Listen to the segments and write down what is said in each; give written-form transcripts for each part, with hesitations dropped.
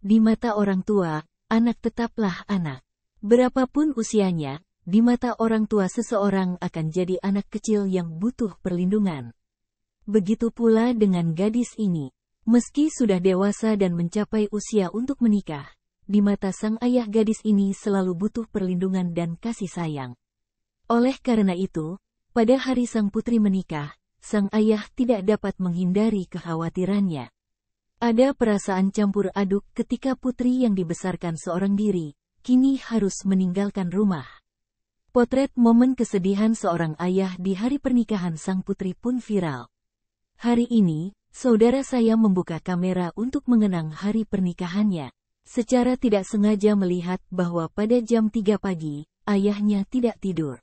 Di mata orang tua, anak tetaplah anak. Berapapun usianya, di mata orang tua seseorang akan jadi anak kecil yang butuh perlindungan. Begitu pula dengan gadis ini. Meski sudah dewasa dan mencapai usia untuk menikah, di mata sang ayah gadis ini selalu butuh perlindungan dan kasih sayang. Oleh karena itu, pada hari sang putri menikah, sang ayah tidak dapat menghindari kekhawatirannya. Ada perasaan campur aduk ketika putri yang dibesarkan seorang diri, kini harus meninggalkan rumah. Potret momen kesedihan seorang ayah di hari pernikahan sang putri pun viral. Hari ini, saudara saya membuka kamera untuk mengenang hari pernikahannya. Secara tidak sengaja melihat bahwa pada jam 3 pagi, ayahnya tidak tidur.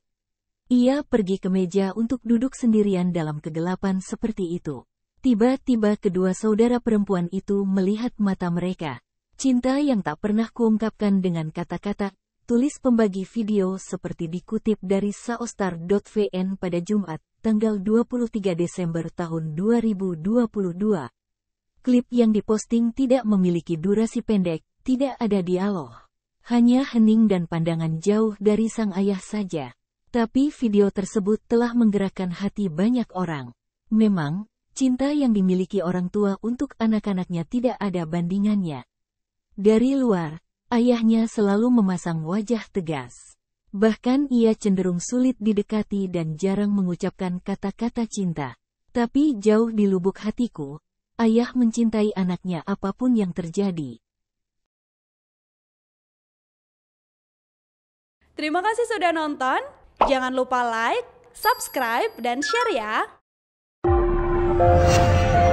Ia pergi ke meja untuk duduk sendirian dalam kegelapan seperti itu. Tiba-tiba kedua saudara perempuan itu melihat mata mereka. Cinta yang tak pernah kuungkapkan dengan kata-kata, tulis pembagi video seperti dikutip dari saostar.vn pada Jumat, tanggal 23 Desember tahun 2022. Klip yang diposting tidak memiliki durasi pendek, tidak ada dialog. Hanya hening dan pandangan jauh dari sang ayah saja. Tapi video tersebut telah menggerakkan hati banyak orang. Memang, cinta yang dimiliki orang tua untuk anak-anaknya tidak ada bandingannya. Dari luar, ayahnya selalu memasang wajah tegas. Bahkan ia cenderung sulit didekati dan jarang mengucapkan kata-kata cinta. Tapi jauh di lubuk hatiku, ayah mencintai anaknya apapun yang terjadi. Terima kasih sudah nonton. Jangan lupa like, subscribe, dan share ya!